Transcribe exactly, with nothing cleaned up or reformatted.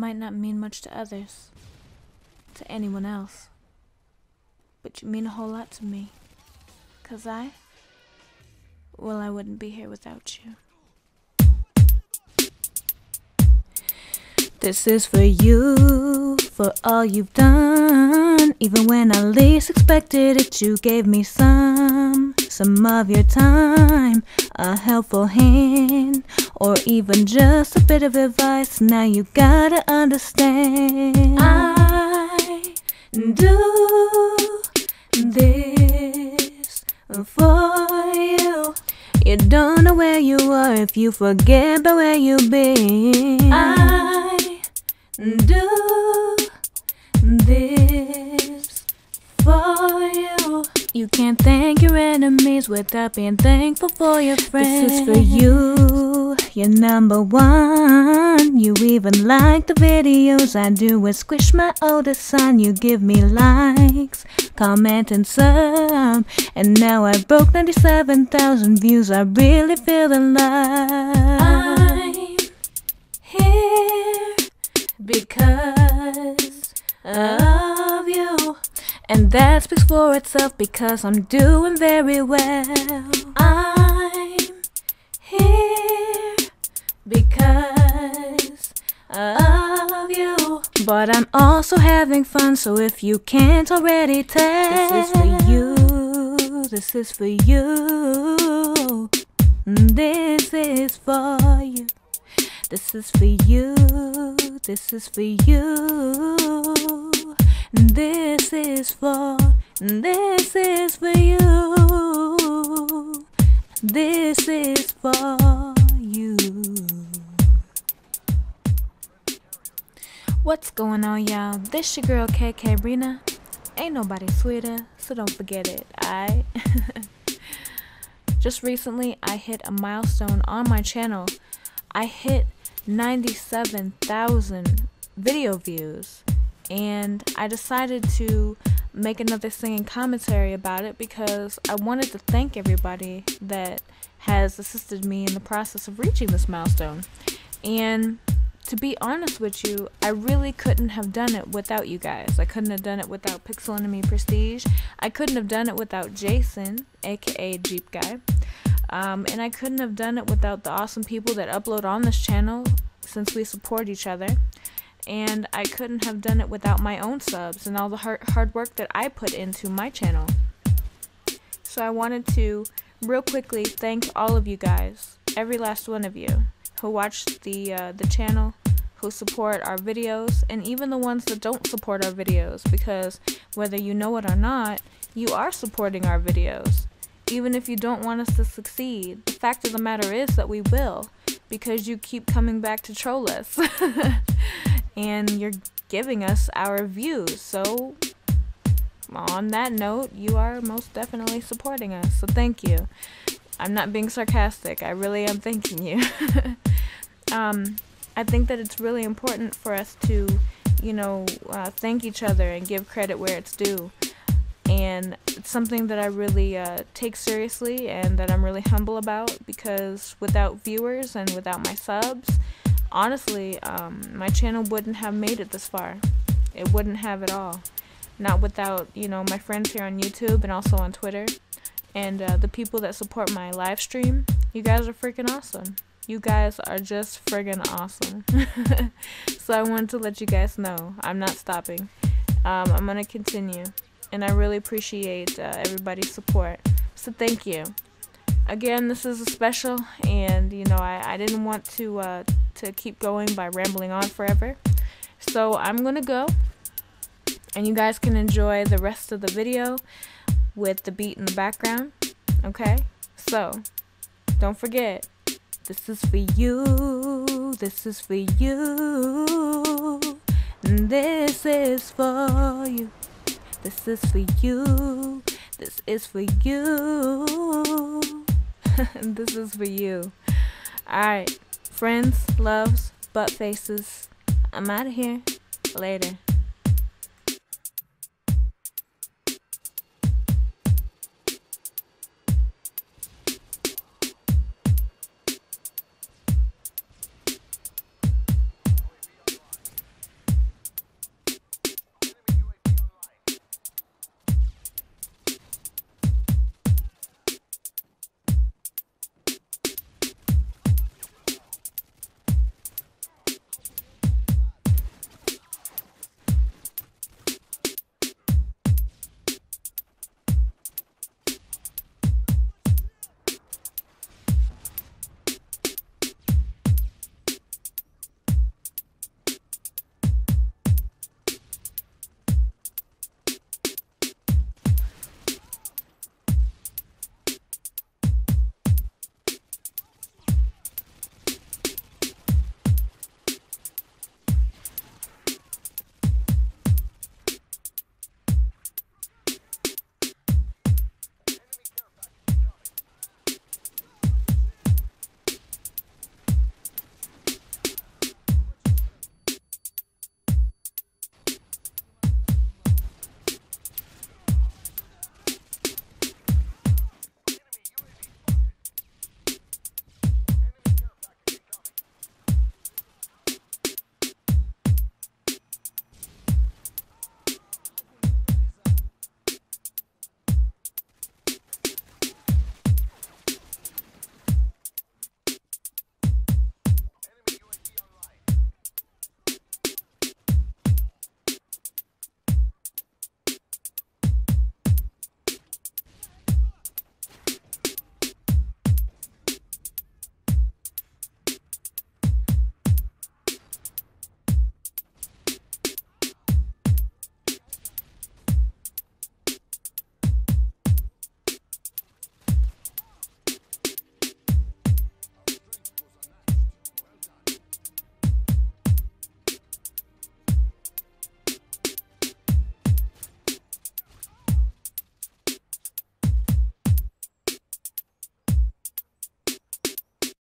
might not mean much to others, to anyone else, but you mean a whole lot to me, 'cause I, well, I wouldn't be here without you. This is for you, for all you've done. Even when I least expected it, you gave me some, some of your time, a helpful hand, or even just a bit of advice. Now you gotta understand, I do this for you. You don't know where you are if you forget about where you've been. I do this for you. You can't thank your enemies without being thankful for your friends. This is for you, you're number one. You even like the videos I do with Squish, my oldest son. You give me likes, comment and sub, and now I broke ninety-seven thousand views. I really feel the love. I'm here because of you, and that speaks for itself, because I'm doing very well. I'm here because of you, but I'm also having fun, so if you can't already tell, this is for you, this is for you, this is for you. This is for you, this is for you, this is for, this is for you, this is for you. What's going on, y'all? This your girl K K Rina. Ain't nobody sweeter, so don't forget it, alright? Just recently, I hit a milestone on my channel. I hit ninety-seven thousand video views, and I decided to make another singing commentary about it because I wanted to thank everybody that has assisted me in the process of reaching this milestone. And to be honest with you, I really couldn't have done it without you guys. I couldn't have done it without Pixel Enemy Prestige. I couldn't have done it without Jason, aka Jeep Guy. Um, and I couldn't have done it without the awesome people that upload on this channel, since we support each other. And I couldn't have done it without my own subs and all the hard, hard work that I put into my channel. So I wanted to real quickly thank all of you guys, every last one of you, who watch the, uh, the channel, who support our videos, and even the ones that don't support our videos, because whether you know it or not, you are supporting our videos. Even if you don't want us to succeed, the fact of the matter is that we will, because you keep coming back to troll us. And you're giving us our views. So on that note, you are most definitely supporting us. So thank you. I'm not being sarcastic. I really am thanking you. um, I think that it's really important for us to, you know, uh, thank each other and give credit where it's due. And it's something that I really uh, take seriously and that I'm really humble about, because without viewers and without my subs, honestly, um, my channel wouldn't have made it this far. It wouldn't have at all. Not without, you know, my friends here on YouTube and also on Twitter. And uh, the people that support my live stream, you guys are freaking awesome. You guys are just friggin' awesome. So I wanted to let you guys know I'm not stopping. Um, I'm gonna continue. And I really appreciate uh, everybody's support. So thank you. Again, this is a special, and you know I, I didn't want to uh, to keep going by rambling on forever. So I'm gonna go, and you guys can enjoy the rest of the video with the beat in the background. Okay? So don't forget, this is for you. This is for you. This is for you. This is for you, this is for you, this is for you. Alright, friends, loves, butt faces, I'm out of here. Later.